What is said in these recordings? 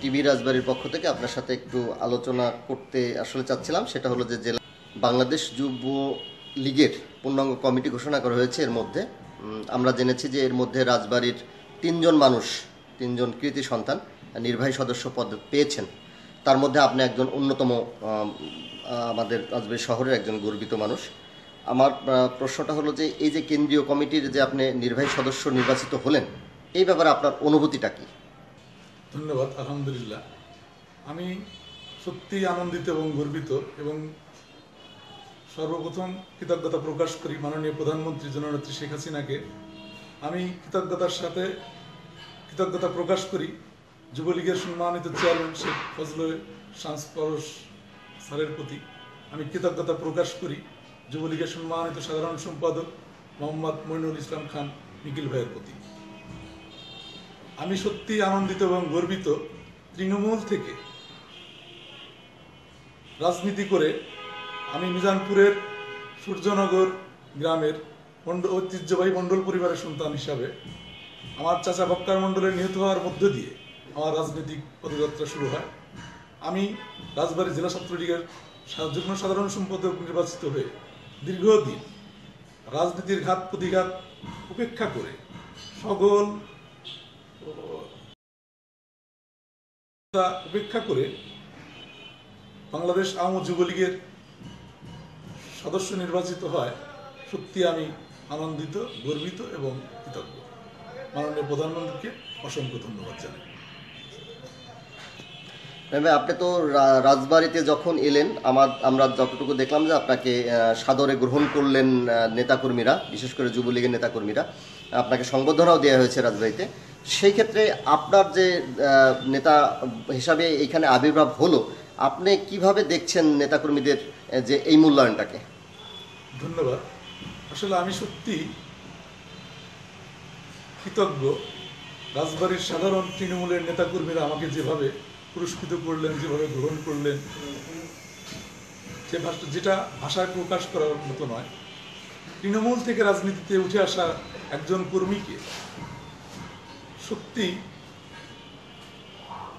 TV রাজবাড়ীর পক্ষ থেকে আপনার সাথে একটু আলোচনা করতে আসলে চাচ্ছিলাম। সেটা হলো যে জেলা বাংলাদেশ যুব লীগের পূর্ণাঙ্গ কমিটি ঘোষণা করা হয়েছে। এর মধ্যে আমরা জেনেছি যে এর মধ্যে রাজবাড়ীর তিনজন কৃতি সন্তান নির্বাহী সদস্য পদ পেয়েছেন। তার মধ্যে আপনি একজন অন্যতম, আমাদের রাজবাড়ী শহরের একজন গর্বিত মানুষ। আমার প্রশ্নটা হলো যে এই যে কেন্দ্রীয় কমিটির যে আপনি নির্বাহী সদস্য নির্বাচিত হলেন, এই ব্যাপারে আপনার অনুভূতিটা কি? ধন্যবাদ। আলহামদুলিল্লাহ, আমি সত্যিই আনন্দিত এবং গর্বিত, এবং সর্বপ্রথম কৃতজ্ঞতা প্রকাশ করি মাননীয় প্রধানমন্ত্রী জননেত্রী শেখ হাসিনাকে। আমি কৃতজ্ঞতা প্রকাশ করি যুবলীগের সম্মানিত চেয়ারম্যান শেখ ফজলুর শামস পরশ স্যারের প্রতি। আমি কৃতজ্ঞতা প্রকাশ করি যুবলীগের সম্মানিত সাধারণ সম্পাদক মোহাম্মদ মইনুল ইসলাম খান নিখিল ভাইয়ের প্রতি। আমি সত্যি আনন্দিত এবং গর্বিত, তৃণমূল থেকে রাজনীতি করে আমি মিজানপুরের সূর্যনগর গ্রামের ঐতিহ্যবাহী মণ্ডল পরিবারের সন্তান হিসাবে আমার চাচা বক্কার মণ্ডলের নিহত হওয়ার মধ্য দিয়ে আমার রাজনৈতিক পদযাত্রা শুরু হয়। আমি রাজবাড়ী জেলা ছাত্রলীগের যুগ্ম সাধারণ সম্পাদক নির্বাচিত হয়ে দীর্ঘদিন রাজনীতির ঘাত প্রতিঘাত উপেক্ষা করে বাংলাদেশ আওয়ামী যুবলীগের সদস্য নির্বাচিত হয়। সত্যি আমি আনন্দিত, গর্বিত এবং কৃতজ্ঞ। মাননীয় প্রধানমন্ত্রীকে অসংখ্য ধন্যবাদ জানাই। আপনি তো রাজবাড়ীতে যখন এলেন, আমরা যতটুকু দেখলাম যে আপনাকে সাদরে গ্রহণ করলেন নেতাকর্মীরা, বিশেষ করে যুবলীগের নেতাকর্মীরা। আপনাকে সংবর্ধনাও দেওয়া হয়েছে রাজবাড়ীতে। সেই ক্ষেত্রে আপনার যে নেতা হিসাবে এখানে আবির্ভাব হলো, আপনি কিভাবে দেখছেন নেতাকর্মীদের যে এই মূল্যায়নটাকে? ধন্যবাদ। আসলে আমি সত্যি কৃতজ্ঞ, রাজবাড়ীর সাধারণ তৃণমূলের নেতাকর্মীরা আমাকে যেভাবে পুরস্কৃত করলেন, যেভাবে গ্রহণ করলেন, যেটা ভাষায় প্রকাশ করার মতো নয়। তৃণমূল থেকে রাজনীতিতে উঠে আসা একজন কর্মীকে সত্যি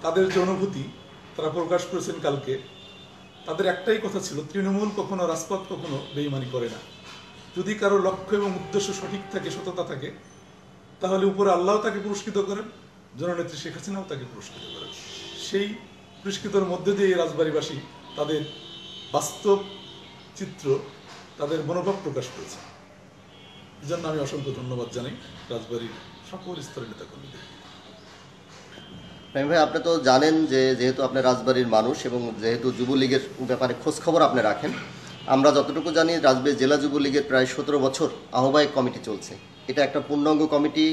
তাদের যে অনুভূতি তারা প্রকাশ করেছেন কালকে, তাদের একটাই কথা ছিল, তৃণমূল কখনো রাজপথ কখনো বেইমানি করে না। যদি কারো লক্ষ্য এবং উদ্দেশ্য সঠিক থাকে, সততা থাকে, তাহলে উপরে আল্লাহ তাকে পুরস্কৃত করেন, জননেত্রী শেখ হাসিনাও তাকে পুরস্কৃত করেন। সেই পুরস্কৃতর মধ্যে দিয়ে রাজবাড়ীবাসী তাদের বাস্তব চিত্র, তাদের মনোভাব প্রকাশ করেছে। এই জন্য আমি অসংখ্য ধন্যবাদ জানাই রাজবাড়ীর সকল স্তরের নেতাকর্মীদের। ভাই, আপনি তো জানেন যে যেহেতু আপনি রাজবাড়ীর মানুষ এবং যেহেতু যুবলীগের ব্যাপারে খোঁজখবর আপনি রাখেন, আমরা যতটুকু জানি রাজবাড়ী জেলা যুবলীগের প্রায় 17 বছর আহ্বায়ক কমিটি চলছে। এটা একটা পূর্ণাঙ্গ কমিটি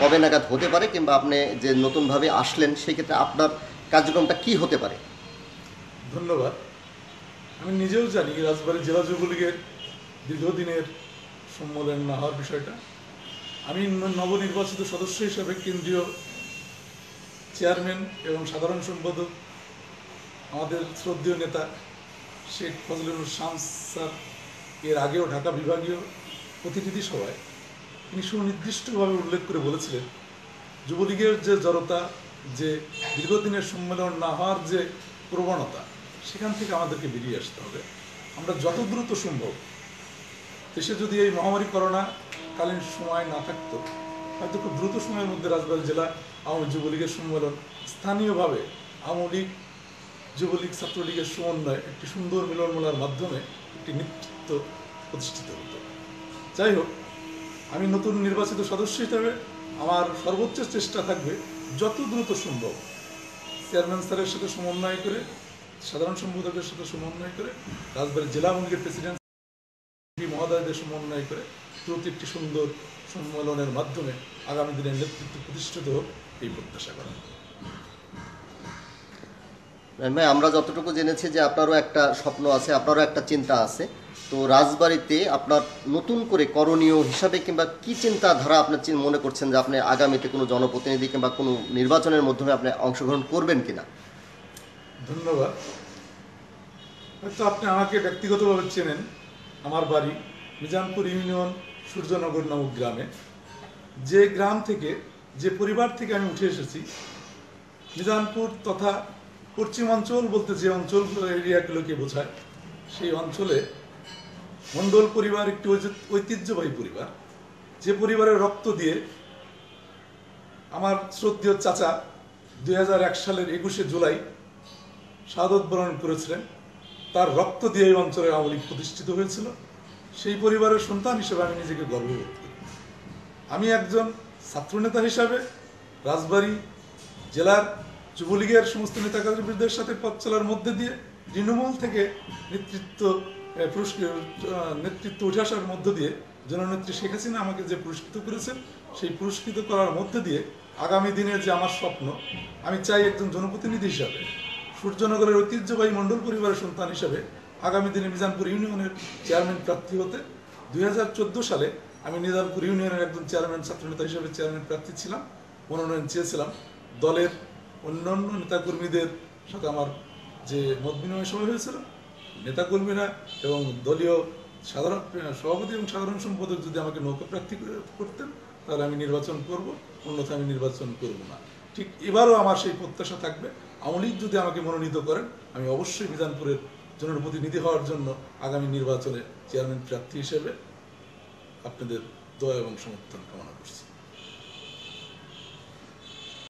কবে নাগাদ হতে পারে, কিংবা আপনি যে নতুনভাবে আসলেন সেক্ষেত্রে আপনার কার্যক্রমটা কি হতে পারে? ধন্যবাদ। আমি নিজেও জানি রাজবাড়ী জেলা যুবলীগের দীর্ঘদিনের সম্মেলন না হওয়ার বিষয়টা। আমি নবনির্বাচিত সদস্য হিসাবে কেন্দ্রীয় চেয়ারম্যান এবং সাধারণ সম্পাদক আমাদের শ্রদ্ধেয় নেতা শেখ ফজলুর শানসাদ এর আগেও ঢাকা বিভাগীয় প্রতিনিধি সভায় তিনি সুনির্দিষ্টভাবে উল্লেখ করে বলেছিলেন, যুবলীগের যে জড়তা, যে দীর্ঘদিনের সম্মেলন না হওয়ার যে প্রবণতা, সেখান থেকে আমাদেরকে বেরিয়ে আসতে হবে। আমরা যত দ্রুত সম্ভব, দেশে যদি এই মহামারী করোনাকালীন সময় না থাকতো, হয়তো খুব দ্রুত সময়ের মধ্যে রাজবাড়ী জেলা আওয়ামী যুবলীগের সম্মেলন স্থানীয়ভাবে আওয়ামী লীগ, যুবলীগ, ছাত্রলীগের সমন্বয়ে একটি সুন্দর মিলনমেলার মাধ্যমে একটি নেতৃত্ব প্রতিষ্ঠিত হতো। যাই হোক, আমি নতুন নির্বাচিত সদস্য হিসেবে আমার সর্বোচ্চ চেষ্টা থাকবে যত দ্রুত সম্ভব চেয়ারম্যান স্যারের সাথে সমন্বয় করে, সাধারণ সম্পাদকের সাথে সমন্বয় করে, রাজবাড়ী জেলা আওয়ামী লীগের প্রেসিডেন্ট মহোদয়দের সমন্বয় করে দ্রুত একটি সুন্দর সম্মেলনের মাধ্যমে আগামী দিনের নেতৃত্ব প্রতিষ্ঠিত হোক, এই প্রত্যাশা করা। আমরা যতটুকু জেনেছি যে আপনারও একটা স্বপ্ন আছে, আপনারও একটা চিন্তা আছে। তো রাজবাড়ীতে আপনার নতুন করে করণীয় হিসাবে কিংবা কি চিন্তাধারা আপনি মনে করছেন যে আপনি আগামীতে কোনো জনপ্রতিনিধি কিংবা কোনো নির্বাচনের মাধ্যমে আপনি অংশগ্রহণ করবেন কিনা? ধন্যবাদ। হয়তো আপনি আমাকে ব্যক্তিগতভাবে চেনেন। আমার বাড়ি মিজানপুর ইউনিয়ন সূর্যনগর নামক গ্রামে। যে গ্রাম থেকে, যে পরিবার থেকে আমি উঠে এসেছি, মিজানপুর তথা পশ্চিমাঞ্চল বলতে যে অঞ্চল এরিয়াগুলোকে বোঝায়, সেই অঞ্চলে মণ্ডল পরিবার একটি ঐতিহ্যবাহী পরিবার, যে পরিবারের রক্ত দিয়ে আমার শ্রদ্ধেয় চাচা 2001 সালের 21শে জুলাই শাহাদত বরণ করেছিলেন। তার রক্ত দিয়ে এই অঞ্চলে আওয়ামী লীগ প্রতিষ্ঠিত হয়েছিল। সেই পরিবারের সন্তান হিসেবে আমি নিজেকে গর্ববোধ করি। আমি একজন ছাত্রনেতা হিসাবে রাজবাড়ী জেলার যুবলীগের সমস্ত নেতাকর্মীদের সাথে পথ চলার মধ্যে দিয়ে তৃণমূল থেকে নেতৃত্ব উঠে আসার মধ্য দিয়ে জননেত্রী শেখ হাসিনা আমাকে যে পুরস্কৃত করেছেন, সেই পুরস্কৃত করার মধ্যে দিয়ে আগামী দিনের যে আমার স্বপ্ন, আমি চাই একজন জনপ্রতিনিধি হিসাবে সূর্যনগরের ঐতিহ্যবাহী মণ্ডল পরিবারের সন্তান হিসাবে আগামী দিনে মিজানপুর ইউনিয়নের চেয়ারম্যান প্রার্থী হতে। 2014 সালে আমি মিজানপুর ইউনিয়নের একজন চেয়ারম্যান ছাত্রনেতা হিসেবে চেয়ারম্যান প্রার্থী ছিলাম, মনোনয়ন চেয়েছিলাম। দলের অন্যান্য নেতাকর্মীদের সাথে আমার যে মত বিনিময় সভা হয়েছিল, নেতাকর্মীরা এবং দলীয় সাধারণ সভাপতি এবং সাধারণ সম্পাদক যদি আমাকে নৌকা প্রার্থী করতেন তাহলে আমি নির্বাচন করব, অন্যথা আমি নির্বাচন করব না। ঠিক এবারও আমার সেই প্রত্যাশা থাকবে, আওয়ামী লীগ যদি আমাকে মনোনীত করেন আমি অবশ্যই মিজানপুরের জনপ্রতিনিধি হওয়ার জন্য আগামী নির্বাচনে চেয়ারম্যান প্রার্থী হিসেবে আপনাদের দয়া এবং সমর্থন কামনা করছি।